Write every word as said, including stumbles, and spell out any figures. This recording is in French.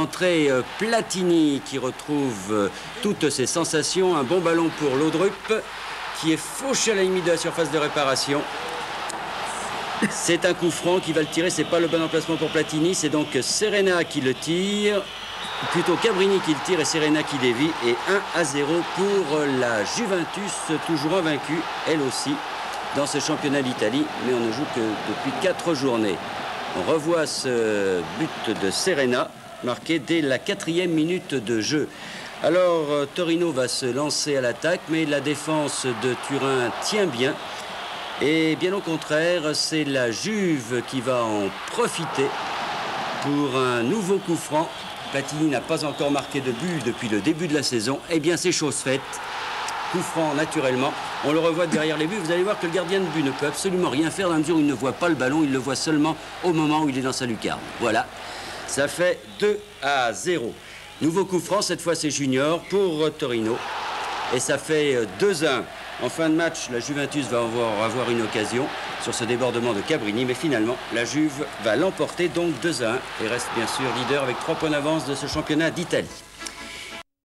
Entrée Platini qui retrouve toutes ses sensations. Un bon ballon pour l'Audrup qui est fauché à la limite de la surface de réparation. C'est un coup franc qui va le tirer. C'est pas le bon emplacement pour Platini. C'est donc Serena qui le tire. Plutôt Cabrini qui le tire et Serena qui dévie. Et un à zéro pour la Juventus, toujours invaincue, elle aussi, dans ce championnat d'Italie. Mais on ne joue que depuis quatre journées. On revoit ce but de Serena, marqué dès la quatrième minute de jeu. Alors, Torino va se lancer à l'attaque, mais la défense de Turin tient bien. Et bien au contraire, c'est la Juve qui va en profiter pour un nouveau coup franc. Platini n'a pas encore marqué de but depuis le début de la saison. Eh bien, c'est chose faite. Coup franc, naturellement. On le revoit derrière les buts. Vous allez voir que le gardien de but ne peut absolument rien faire dans la mesure où il ne voit pas le ballon. Il le voit seulement au moment où il est dans sa lucarne. Voilà. Ça fait deux à zéro. Nouveau coup franc. Cette fois, c'est Junior pour Torino. Et ça fait deux à un. En fin de match, la Juventus va avoir une occasion sur ce débordement de Cabrini. Mais finalement, la Juve va l'emporter, donc deux à un. Et reste bien sûr leader avec trois points d'avance de ce championnat d'Italie.